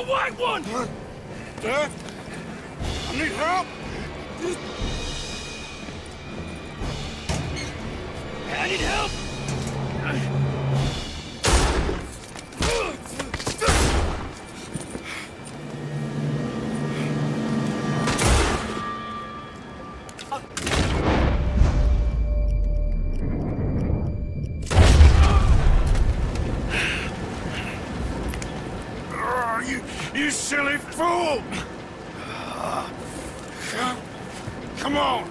A white one! Dad? I need help! I need help! You silly fool! Come on!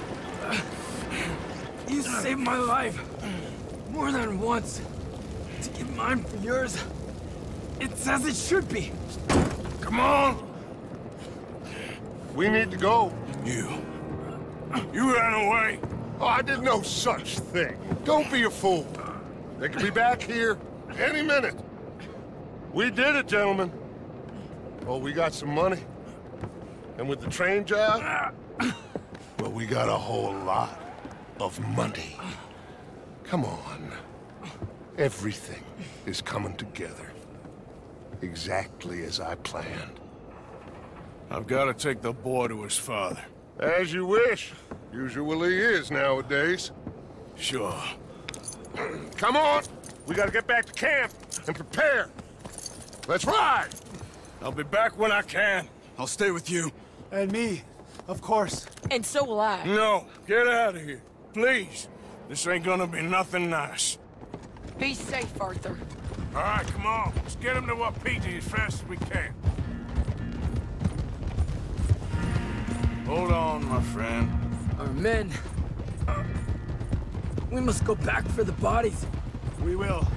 You saved my life more than once. To give mine for yours, it's as it should be. Come on! We need to go. You ran away. Oh, I did no such thing. Don't be a fool. They could be back here any minute. We did it, gentlemen. Oh, we got some money. And with the train job, well, we got a whole lot of money. Come on. Everything is coming together. Exactly as I planned. I've got to take the boy to his father. As you wish. Usually is nowadays. Sure. Come on! We got to get back to camp and prepare. Let's ride! I'll be back when I can. I'll stay with you. And me, of course. And so will I. No, get out of here. Please. This ain't gonna be nothing nice. Be safe, Arthur. All right, come on. Let's get him to Wapiti as fast as we can. Hold on, my friend. Our men... we must go back for the bodies. We will.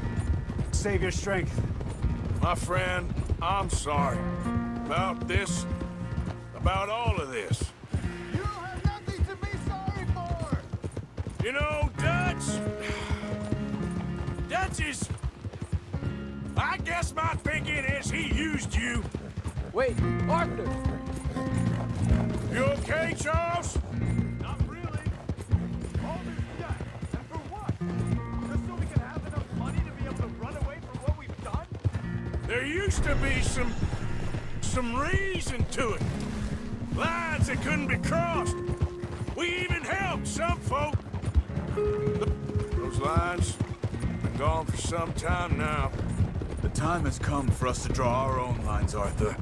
Save your strength. My friend... I'm sorry about this, about all of this. You don't have nothing to be sorry for! You know, Dutch is... I guess my thinking is he used you. Wait, Arthur! You okay, Charles? Not really. All this debt, and for what? Just so we can have enough money to be able to run away from what we've done? There used to be some reason to it. Lines that couldn't be crossed. We even helped some folk. Those lines have been gone for some time now. The time has come for us to draw our own lines, Arthur.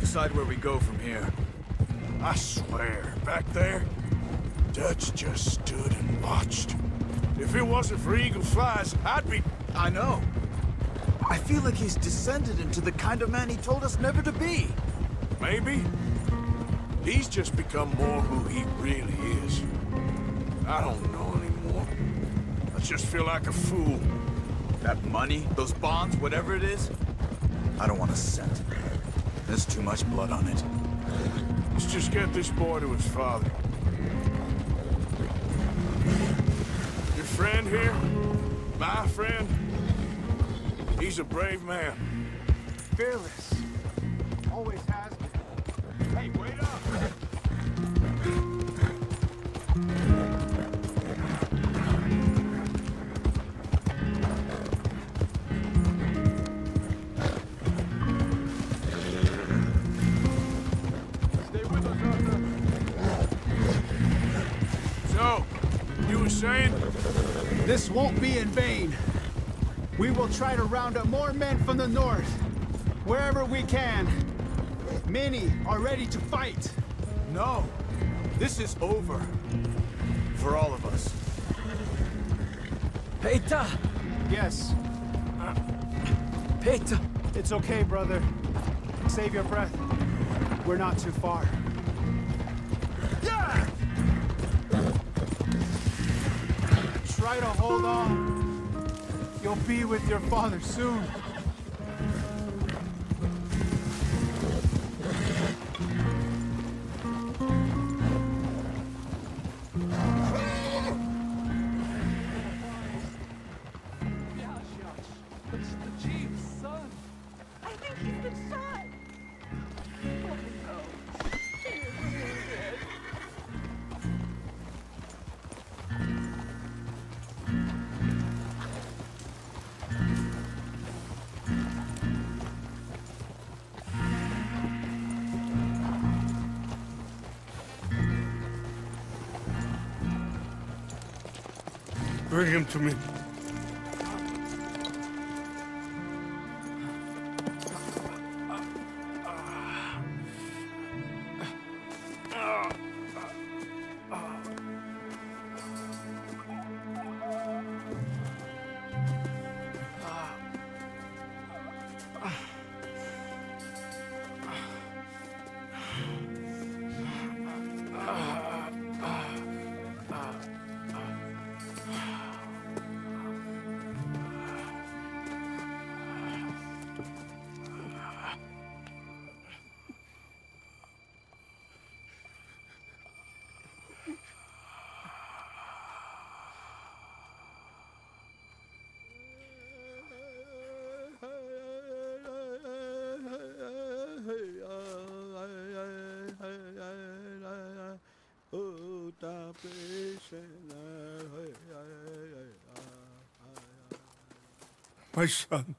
Decide where we go from here. I swear, back there, Dutch just stood and watched. If it wasn't for Eagle Flies, I'd be... I know. I feel like he's descended into the kind of man he told us never to be. Maybe. He's just become more who he really is. I don't know anymore. I just feel like a fool. That money, those bonds, whatever it is, I don't want a cent. There's too much blood on it. Let's just get this boy to his father. Your friend here, my friend, he's a brave man. Fearless. Always has been. Hey, wait up! Stay with us, Arthur. So, you were saying? This won't be in vain. We will try to round up more men from the north, wherever we can. Many are ready to fight. No, this is over. For all of us. Peter! Yes. Peter! It's okay, brother. Save your breath. We're not too far. Yeah! Try to hold on. You'll be with your father soon. It's the chief's son. I think he's been shot. Oh no. He is really dead. Bring him to me. My son.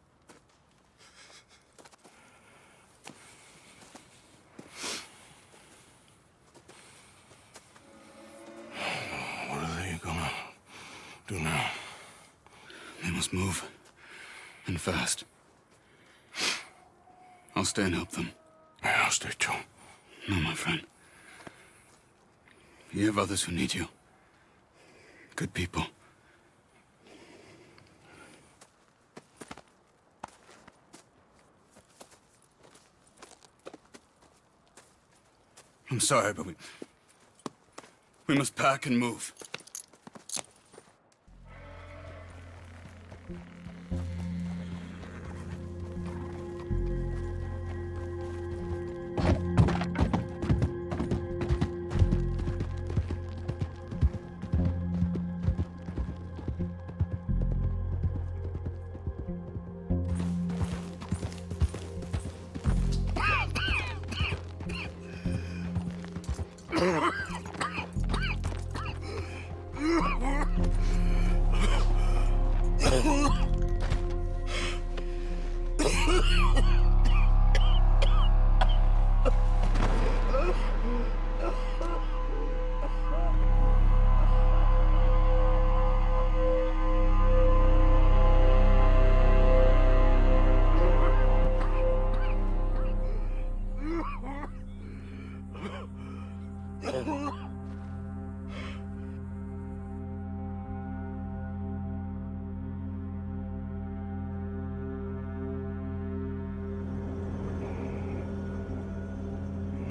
What are they gonna do now? They must move. And fast. I'll stay and help them. Yeah, I'll stay too. No, my friend. You have others who need you. Good people. I'm sorry, but we must pack and move.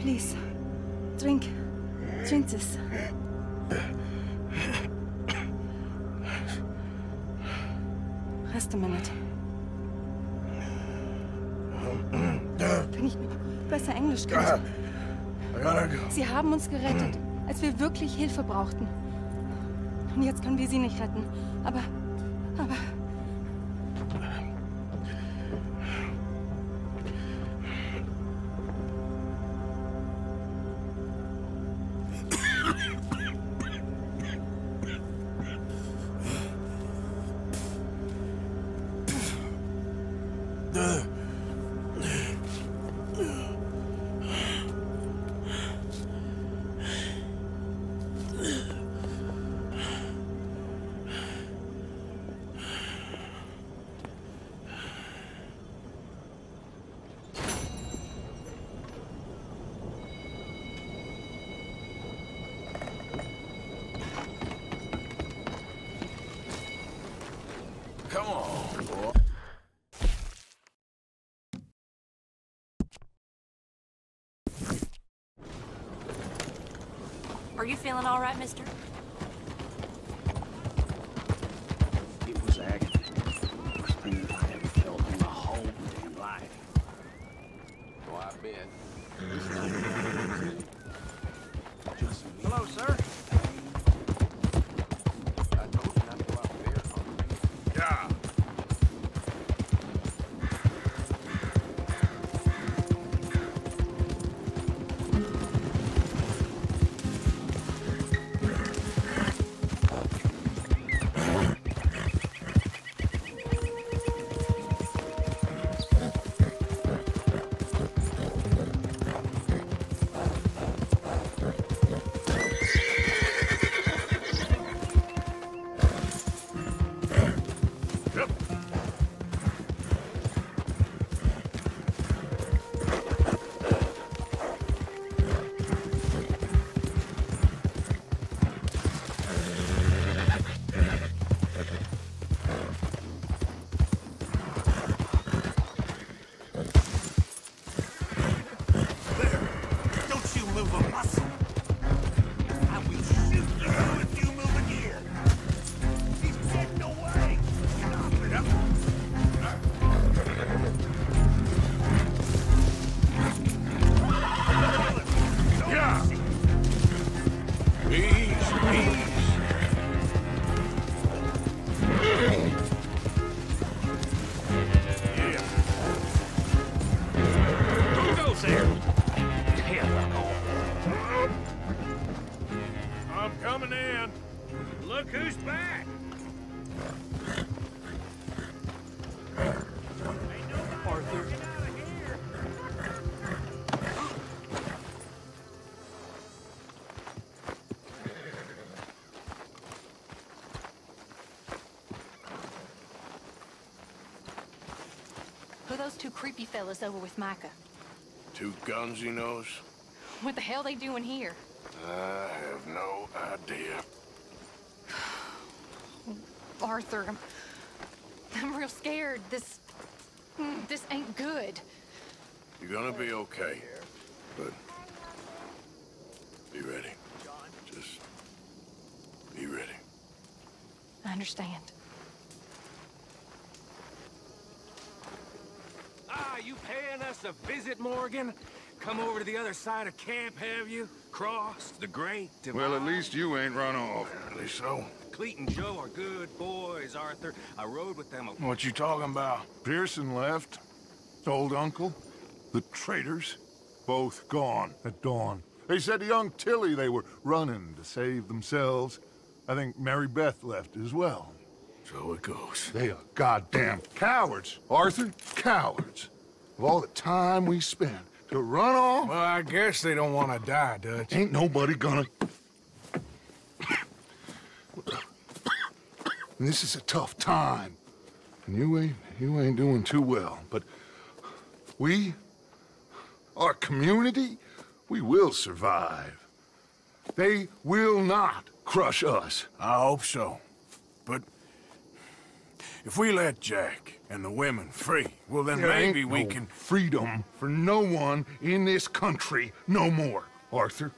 Please, drink this. Rest a minute. Wenn ich besser Englisch könnte. Sie haben uns gerettet, als wir wirklich Hilfe brauchten. Und jetzt können wir sie nicht retten. Aber... Come on, boy. Are you feeling all right, mister? It was agony. The worst thing I ever felt in my whole damn life. Oh, I bet. Hello, sir. those two creepy fellas over with Micah. Two guns he knows? What the hell they doing here? I have no idea. Arthur, I'm real scared. This ain't good. You're gonna be okay, but be ready. Just be ready. I understand. Ah, you paying us a visit, Morgan? Come over to the other side of camp, have you? Crossed the Great Divide. Well, at least you ain't run off. Apparently so. Cleet and Joe are good boys, Arthur. I rode with them. What you talking about? Pearson left. Old uncle. The traitors. Both gone at dawn. They said to young Tilly they were running to save themselves. I think Mary Beth left as well. So it goes. They are goddamn cowards, Arthur. Cowards. Of all the time we spent to run off. Well, I guess they don't want to die, Dutch. Ain't nobody gonna... And this is a tough time, and you ain't doing too well. But we, our community, we will survive. They will not crush us. I hope so. But if we let Jack and the women free, well then maybe we can... Freedom for no one in this country no more, Arthur.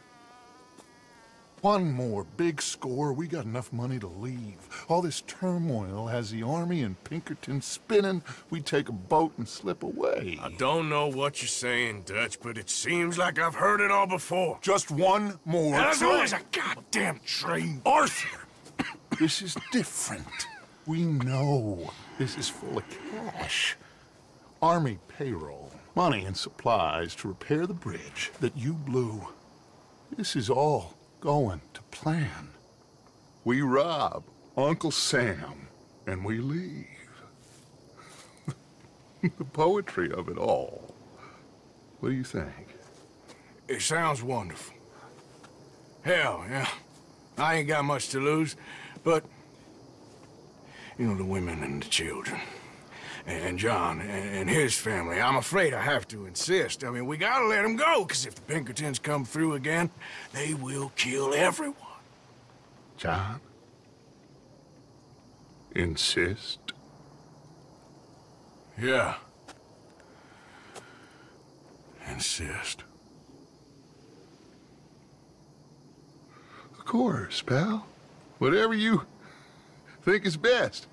One more big score, we got enough money to leave. All this turmoil has the army and Pinkerton spinning. We take a boat and slip away. I don't know what you're saying, Dutch, but it seems like I've heard it all before. Just one more train. As always, a goddamn train. Arthur! This is different. We know this is full of cash. Army payroll, money and supplies to repair the bridge that you blew. This is all going to plan. We rob Uncle Sam and we leave. The poetry of it all. What do you think? It sounds wonderful. Hell, yeah. I ain't got much to lose, but you know, the women and the children and John and his family, I'm afraid I have to insist. I mean, we gotta let them go, because if the Pinkertons come through again, they will kill everyone. John? Insist? Yeah. Insist. Of course, pal. Whatever you think is best.